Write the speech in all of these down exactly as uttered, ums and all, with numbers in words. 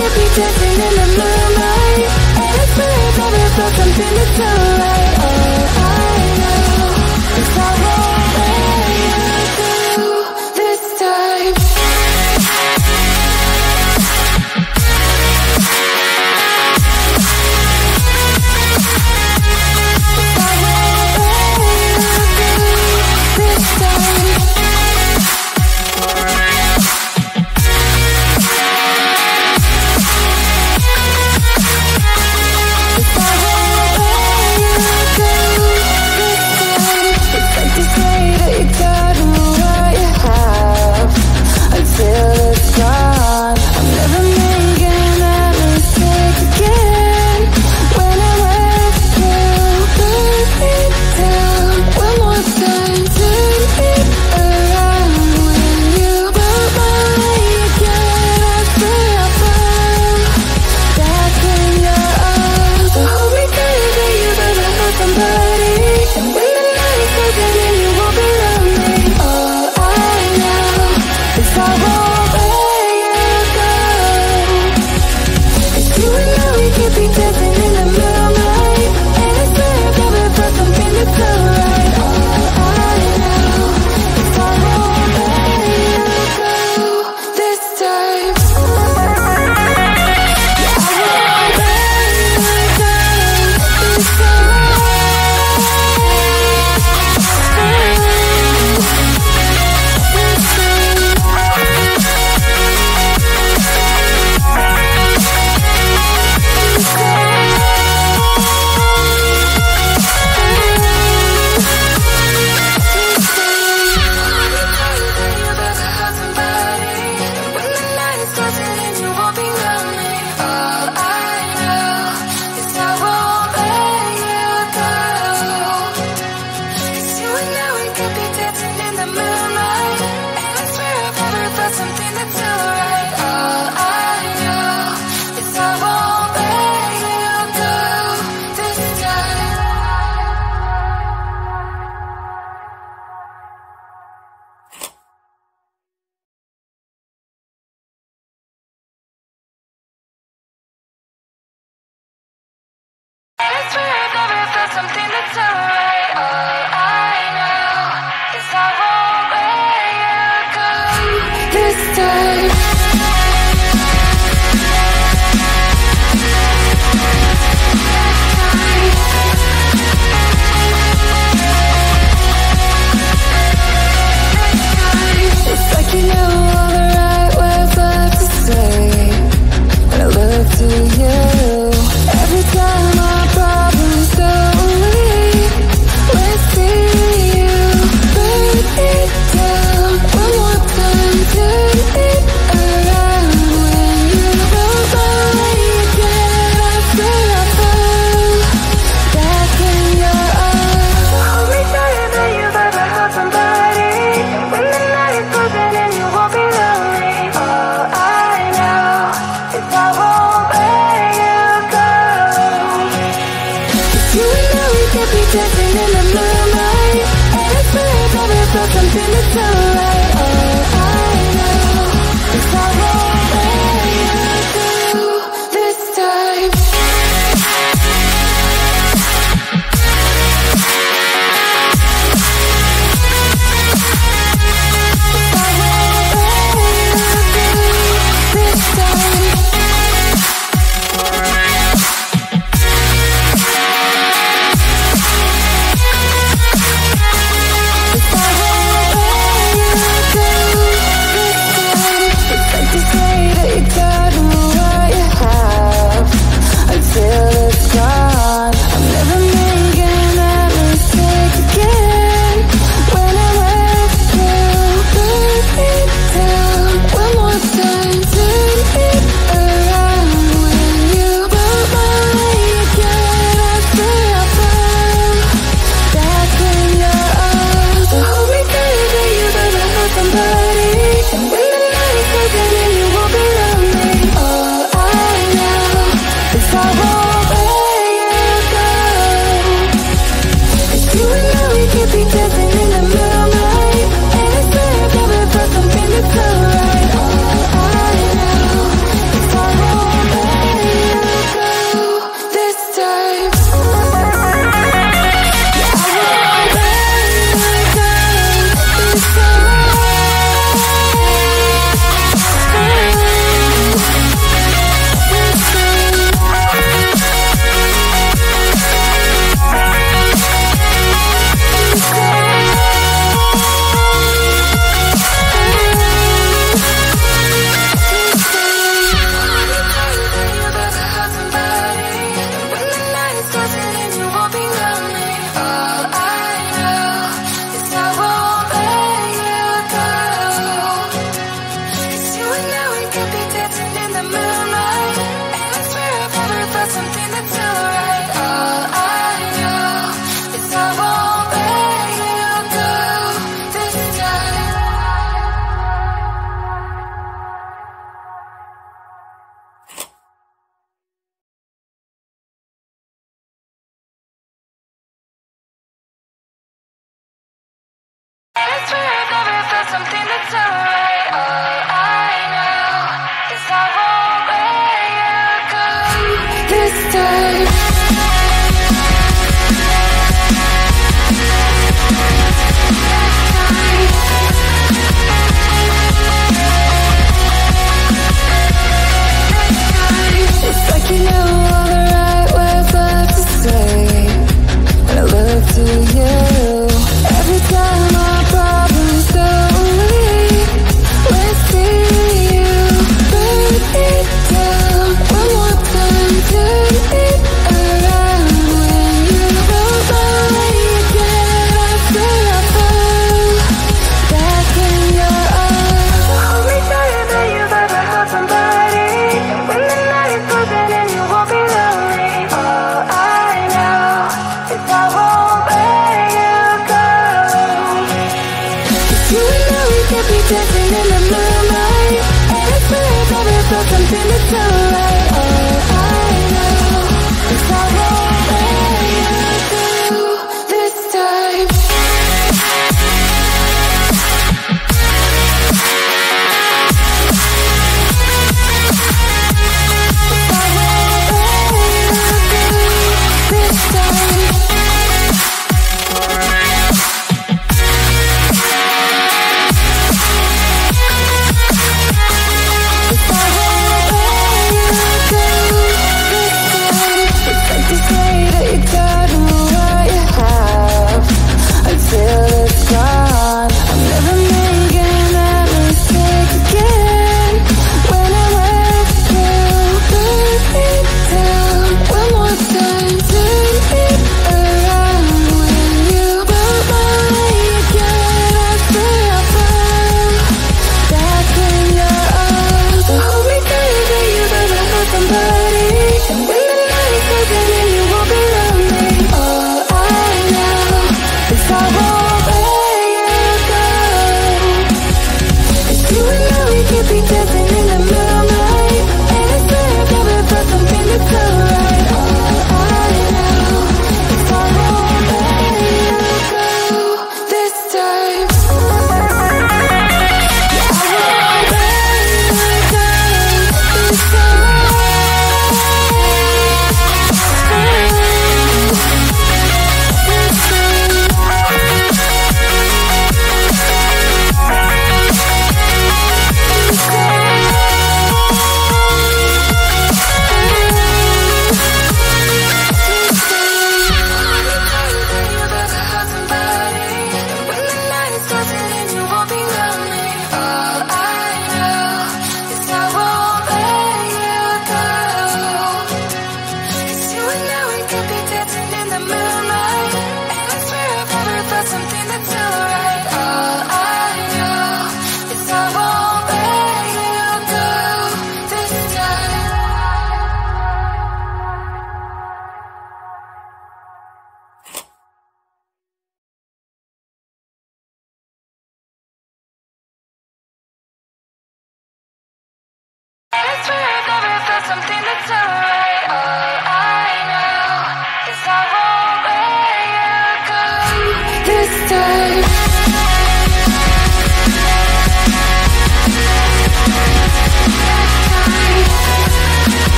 could be dancing in the moonlight, and it's forever about something that's so right. All I know is I won't let you through this time. I won't let you through this time. If I won't let something that's alright. All I know is I won't let you go this time. It's like you know all the right words left to say when I look to you. Every time I We'll be right back.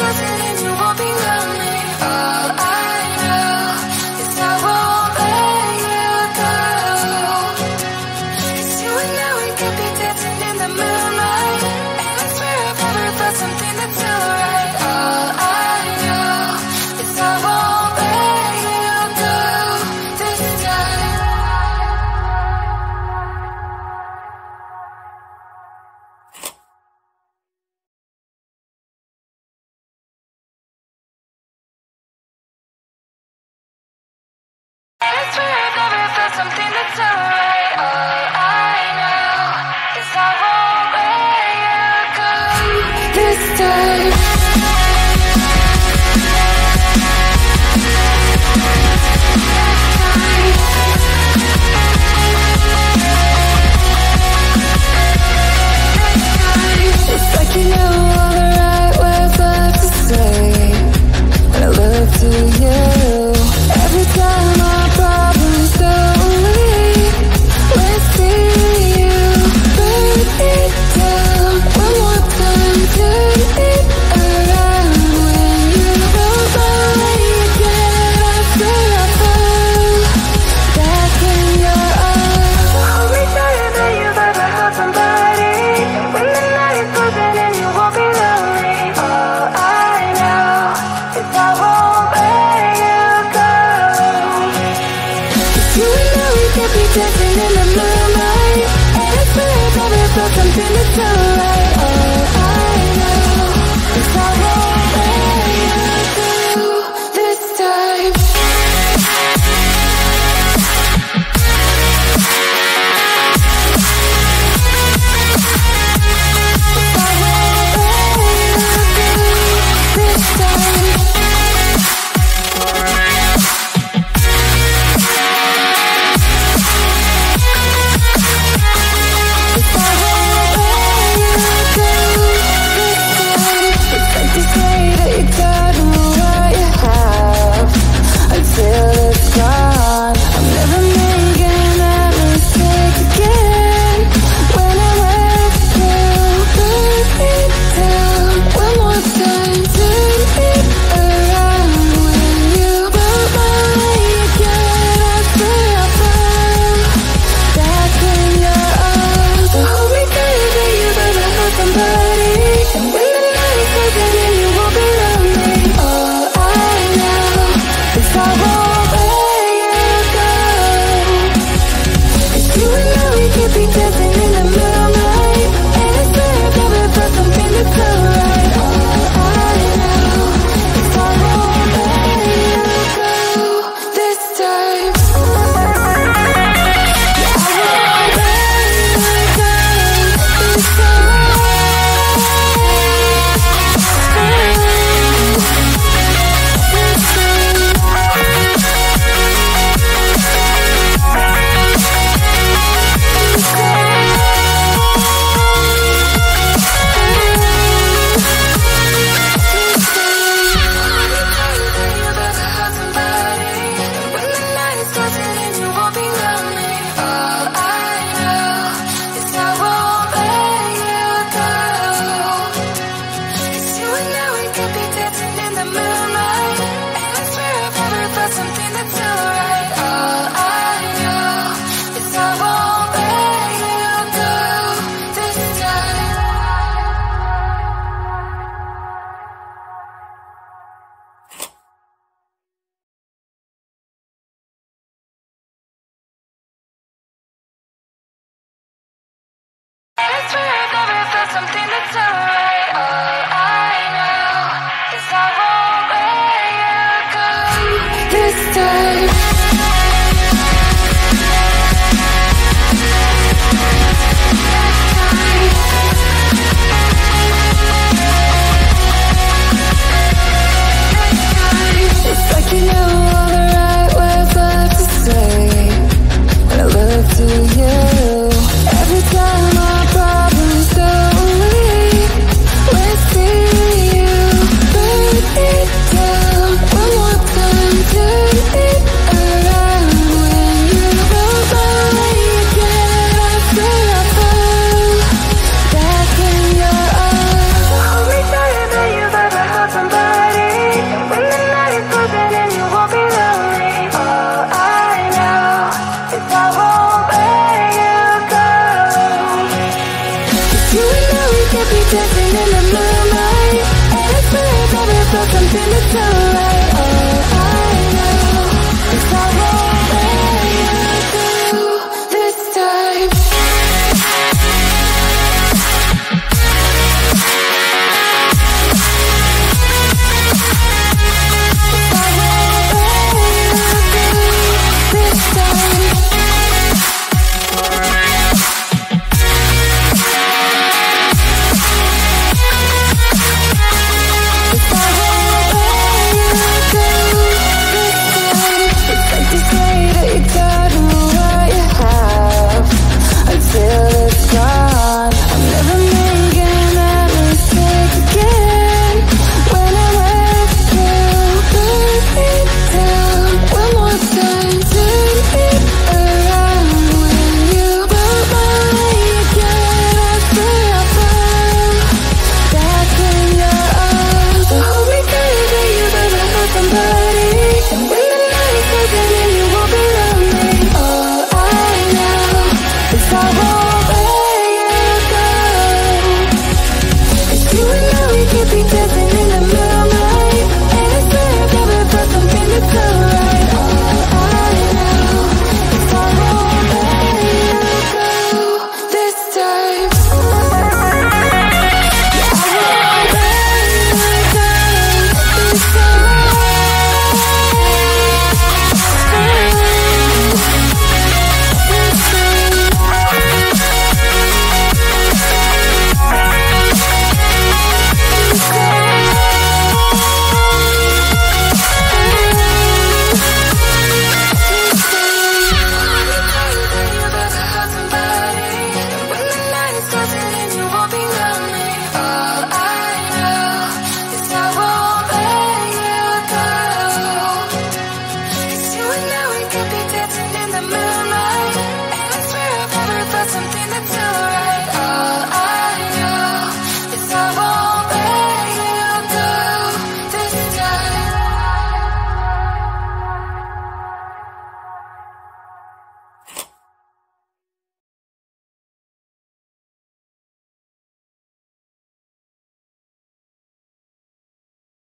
I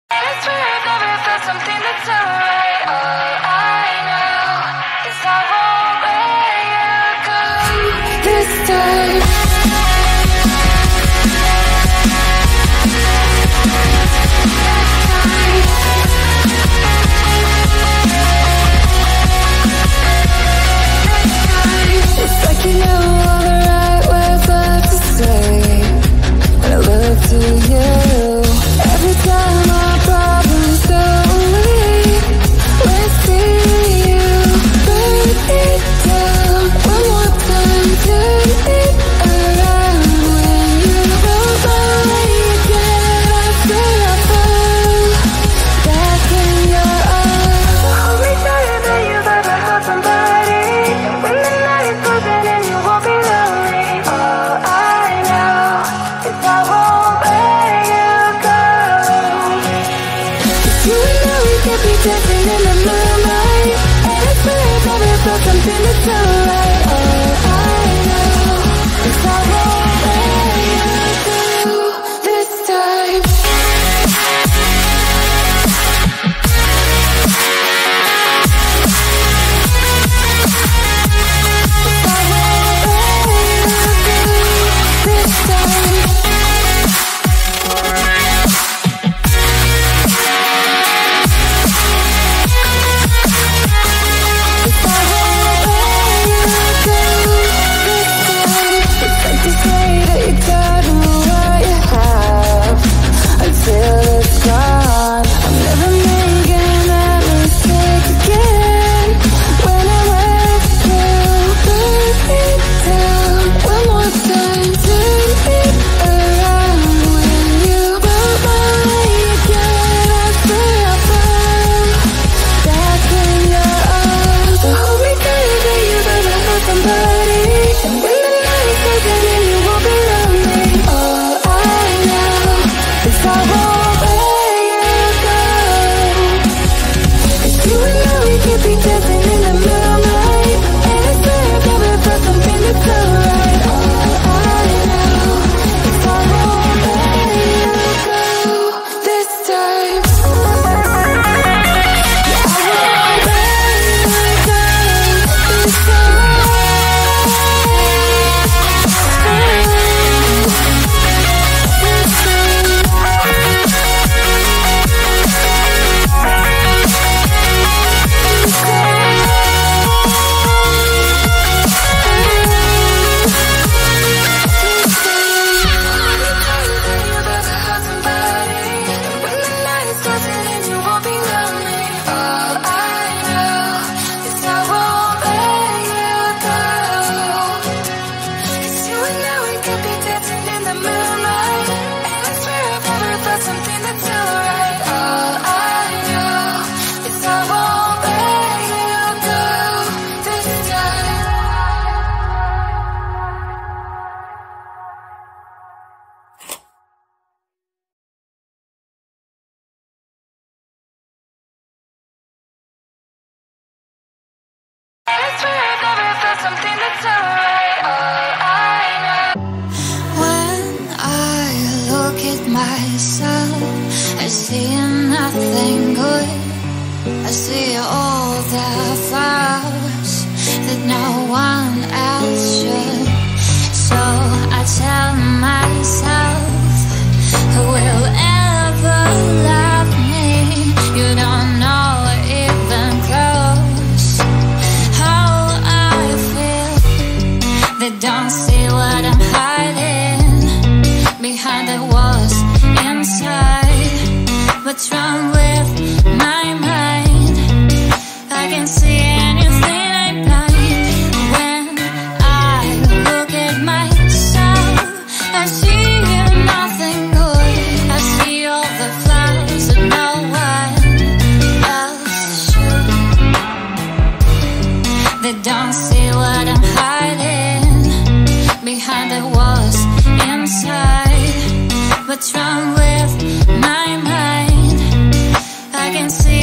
Different in the moonlight, and I swear I've never felt something that's so right. All I know is I won't let you go this time. I won't let you go this time. Something that's alright, all I know. When I look at myself, I see nothing good. I see all the flaws that no one else should. So I tell myself, who will ever love me? You don't know even close. They don't see what I'm hiding behind the walls inside. What's wrong with my mind? I can see anything I blind. When I look at myself, I see nothing good. I see all the flaws that no one else should. They don't see what I'm hiding behind the walls inside. What's wrong with my mind? I can see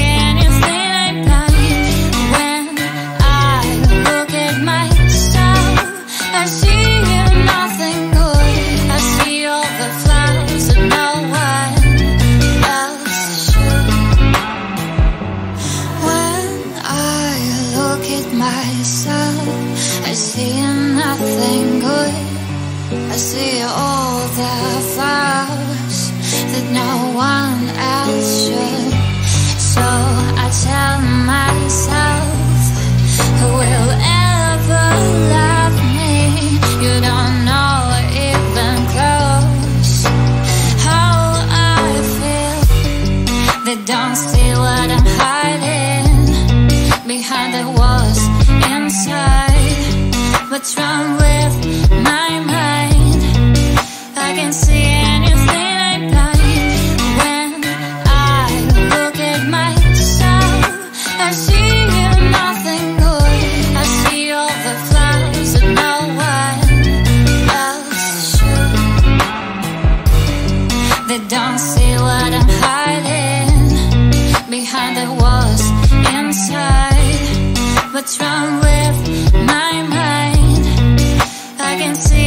don't see what I'm hiding behind the walls inside. What's wrong with my mind? I can see anything I blind. When I look at myself, I see nothing good. I see all the flaws and no one else should. They don't see what I'm hiding behind the walls inside. What's wrong with my mind? I can see